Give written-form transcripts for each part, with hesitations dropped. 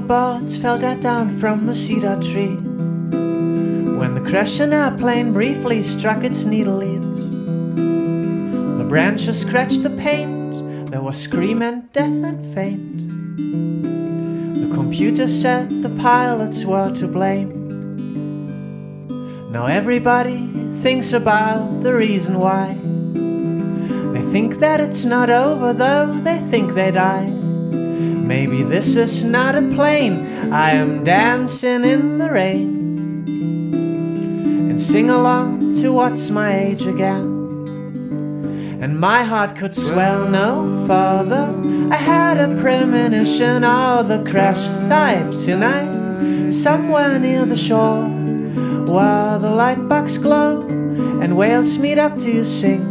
silver buds filtered down from the cedar tree. When the crashing airplane briefly struck its needle leaves, the branches scratched the paint, there was scream and death and faint. The computer said the pilots were to blame. Now everybody thinks about the reason why. They think that it's not over, though they think they die. Maybe this is not a plane, I am dancing in the rain, and sing along to what's my age again. And my heart could swell no further, I had a premonition of the crash site tonight. Somewhere near the shore, where the lightbox glow, and whales meet up to you sing.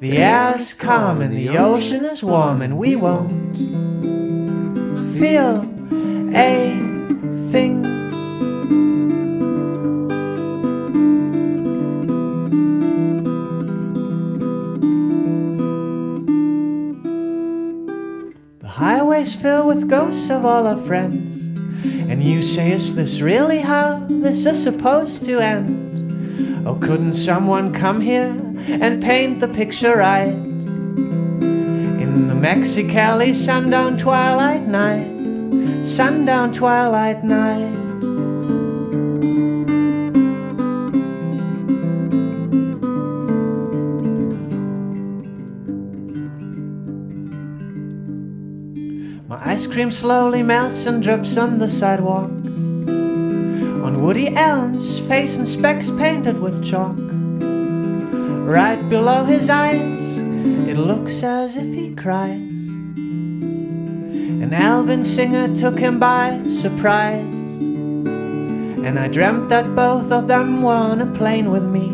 The air is calm and the ocean is warm, and we won't feel a thing. The highways fill with ghosts of all our friends, and you say, is this really how this is supposed to end? Or couldn't someone come here and paint the picture right? In the Mexicali sundown twilight night, sundown twilight night. My ice cream slowly melts and drips on the sidewalk, on Woody Allen's face and specks painted with chalk. Right below his eyes, it looks as if he cries, and Alvin Singer took him by surprise. And I dreamt that both of them were on a plane with me,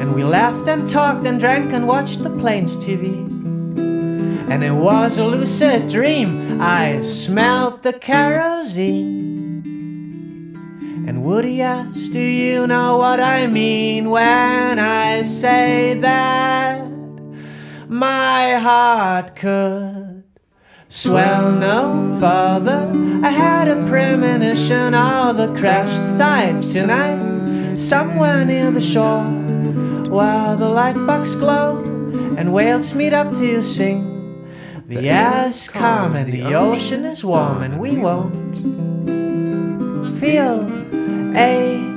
and we laughed and talked and drank and watched the plane's TV. And it was a lucid dream, I smelled the kerosene. And Woody asked, do you know what I mean when I say that? My heart could swell no further, I had a premonition of the crash site tonight. Somewhere near the shore, where the lightbox glow, and whales meet up to you sing. The air is calm and the ocean is warm, and we won't feel a